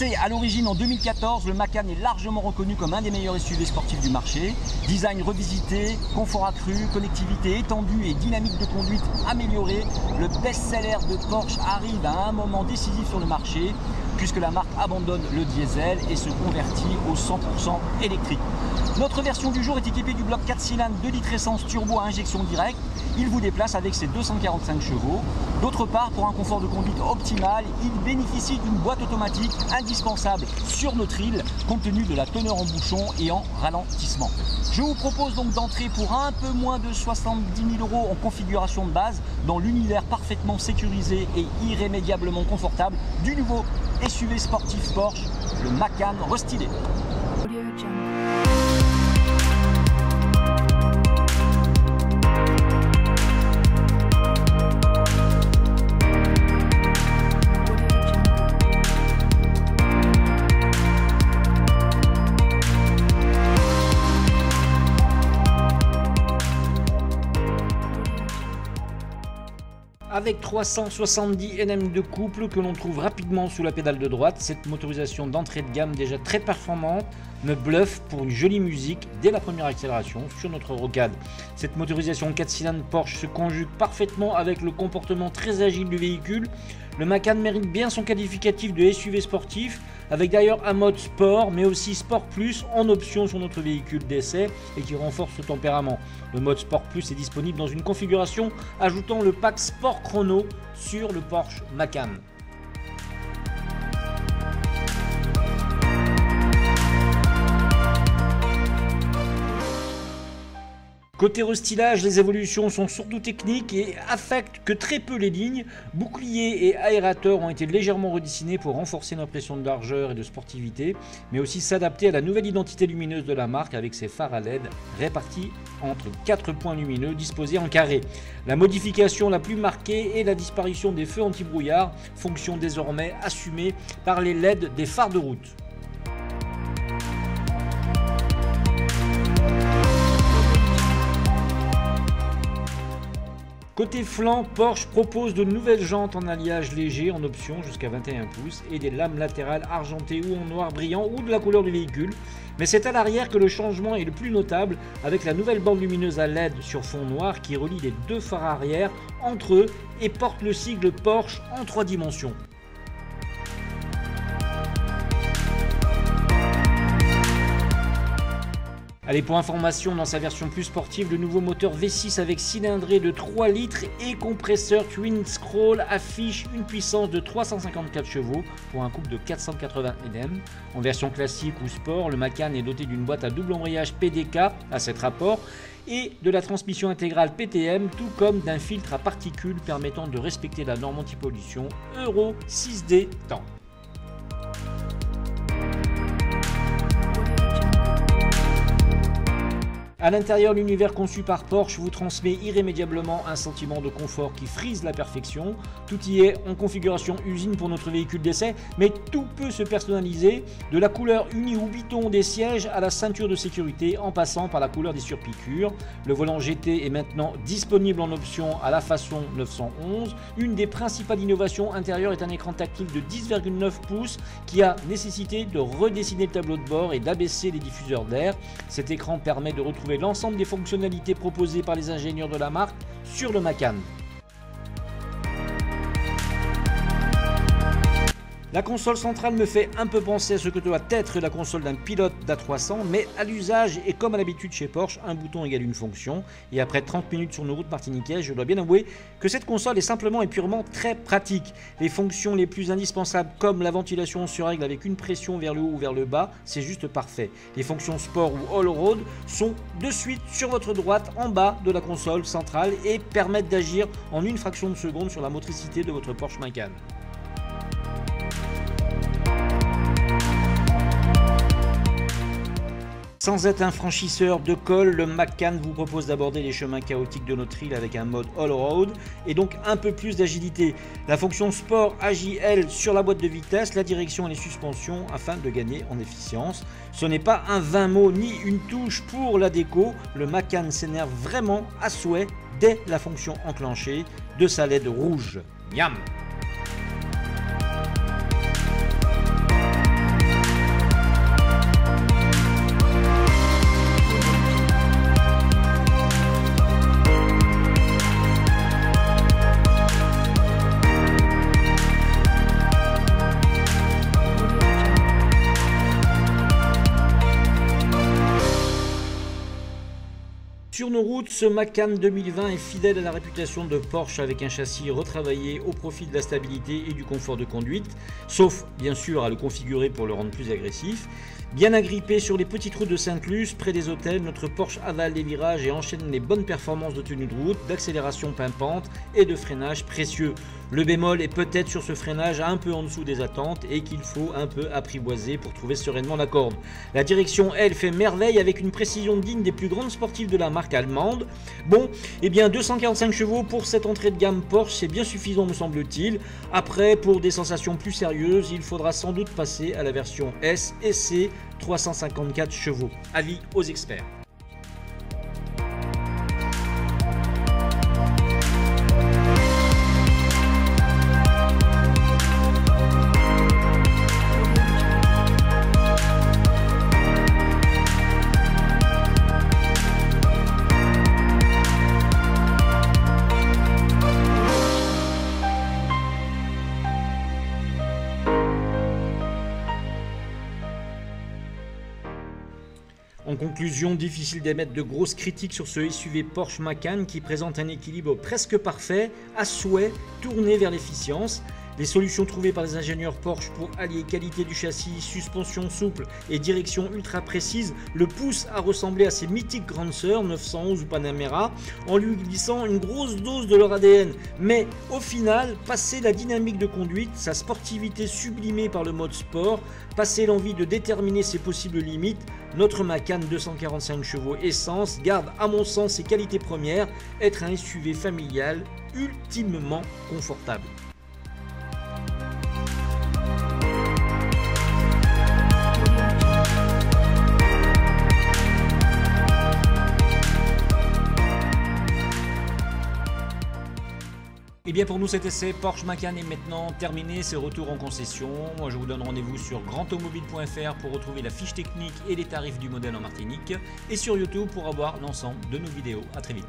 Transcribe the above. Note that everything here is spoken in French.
Lancé à l'origine en 2014, le Macan est largement reconnu comme un des meilleurs SUV sportifs du marché. Design revisité, confort accru, connectivité étendue et dynamique de conduite améliorée, le best-seller de Porsche arrive à un moment décisif sur le marché puisque la marque abandonne le diesel et se convertit au 100% électrique. Notre version du jour est équipée du bloc 4 cylindres 2 litres essence turbo à injection directe. Il vous déplace avec ses 245 chevaux. D'autre part, pour un confort de conduite optimal, il bénéficie d'une boîte automatique indispensable sur notre île, compte tenu de la teneur en bouchon et en ralentissement. Je vous propose donc d'entrer pour un peu moins de 70 000 € en configuration de base dans l'univers parfaitement sécurisé et irrémédiablement confortable du nouveau SUV sportif Porsche, le Macan restylé. Avec 370 Nm de couple que l'on trouve rapidement sous la pédale de droite, cette motorisation d'entrée de gamme déjà très performante me bluffe pour une jolie musique dès la première accélération sur notre rocade. Cette motorisation 4 cylindres Porsche se conjugue parfaitement avec le comportement très agile du véhicule. Le Macan mérite bien son qualificatif de SUV sportif, avec d'ailleurs un mode sport mais aussi sport plus en option sur notre véhicule d'essai et qui renforce ce tempérament. Le mode sport plus est disponible dans une configuration ajoutant le pack sport chrono sur le Porsche Macan. Côté restylage, les évolutions sont surtout techniques et affectent que très peu les lignes. Bouclier et aérateur ont été légèrement redessinés pour renforcer l'impression de largeur et de sportivité, mais aussi s'adapter à la nouvelle identité lumineuse de la marque avec ses phares à LED répartis entre 4 points lumineux disposés en carré. La modification la plus marquée est la disparition des feux anti-brouillard, fonction désormais assumée par les LED des phares de route. Côté flanc, Porsche propose de nouvelles jantes en alliage léger en option jusqu'à 21 pouces et des lames latérales argentées ou en noir brillant ou de la couleur du véhicule. Mais c'est à l'arrière que le changement est le plus notable avec la nouvelle bande lumineuse à LED sur fond noir qui relie les deux phares arrière entre eux et porte le sigle Porsche en 3 dimensions. Allez, pour information, dans sa version plus sportive, le nouveau moteur V6 avec cylindrée de 3 litres et compresseur Twin Scroll affiche une puissance de 354 chevaux pour un couple de 480 Nm. En version classique ou sport, le Macan est doté d'une boîte à double embrayage PDK à 7 rapports et de la transmission intégrale PTM, tout comme d'un filtre à particules permettant de respecter la norme anti-pollution Euro 6D temps. À l'intérieur, l'univers conçu par Porsche vous transmet irrémédiablement un sentiment de confort qui frise la perfection. Tout y est en configuration usine pour notre véhicule d'essai, mais tout peut se personnaliser, de la couleur unie ou biton des sièges à la ceinture de sécurité en passant par la couleur des surpiqûres. Le volant GT est maintenant disponible en option à la façon 911. Une des principales innovations intérieures est un écran tactile de 10,9 pouces qui a nécessité de redessiner le tableau de bord et d'abaisser les diffuseurs d'air. Cet écran permet de retrouver l'ensemble des fonctionnalités proposées par les ingénieurs de la marque sur le Macan. La console centrale me fait un peu penser à ce que doit être la console d'un pilote d'A300, mais à l'usage et comme à l'habitude chez Porsche, un bouton égale une fonction. Et après 30 minutes sur nos routes martiniquaises, je dois bien avouer que cette console est simplement et purement très pratique. Les fonctions les plus indispensables comme la ventilation se règle avec une pression vers le haut ou vers le bas, c'est juste parfait. Les fonctions sport ou all-road sont de suite sur votre droite en bas de la console centrale et permettent d'agir en une fraction de seconde sur la motricité de votre Porsche Macan. Sans être un franchisseur de col, le Macan vous propose d'aborder les chemins chaotiques de notre île avec un mode all-road et donc un peu plus d'agilité. La fonction sport agit, elle, sur la boîte de vitesse, la direction et les suspensions afin de gagner en efficience. Ce n'est pas un 20 mots ni une touche pour la déco, le Macan s'énerve vraiment à souhait dès la fonction enclenchée de sa LED rouge. Miam! Sur nos routes, ce Macan 2020 est fidèle à la réputation de Porsche avec un châssis retravaillé au profit de la stabilité et du confort de conduite, sauf bien sûr à le configurer pour le rendre plus agressif. Bien agrippé sur les petites routes de Sainte-Luce, près des hôtels, notre Porsche avale les virages et enchaîne les bonnes performances de tenue de route, d'accélération pimpante et de freinage précieux. Le bémol est peut-être sur ce freinage un peu en dessous des attentes et qu'il faut un peu apprivoiser pour trouver sereinement la corde. La direction, elle, fait merveille avec une précision digne des plus grandes sportives de la marque allemande. Bon, et bien 245 chevaux pour cette entrée de gamme Porsche, c'est bien suffisant me semble-t-il. Après, pour des sensations plus sérieuses, il faudra sans doute passer à la version S et C, 354 chevaux. Avis aux experts. En conclusion, difficile d'émettre de grosses critiques sur ce SUV Porsche Macan qui présente un équilibre presque parfait, à souhait, tourné vers l'efficience. Les solutions trouvées par les ingénieurs Porsche pour allier qualité du châssis, suspension souple et direction ultra précise le poussent à ressembler à ses mythiques grandes sœurs 911 ou Panamera en lui glissant une grosse dose de leur ADN. Mais au final, passer la dynamique de conduite, sa sportivité sublimée par le mode sport, passer l'envie de déterminer ses possibles limites, notre Macan 245 chevaux essence garde à mon sens ses qualités premières, être un SUV familial ultimement confortable. Et bien pour nous cet essai Porsche Macan est maintenant terminé, c'est retour en concession. Moi je vous donne rendez-vous sur grantomobil.fr pour retrouver la fiche technique et les tarifs du modèle en Martinique et sur YouTube pour avoir l'ensemble de nos vidéos. A très vite.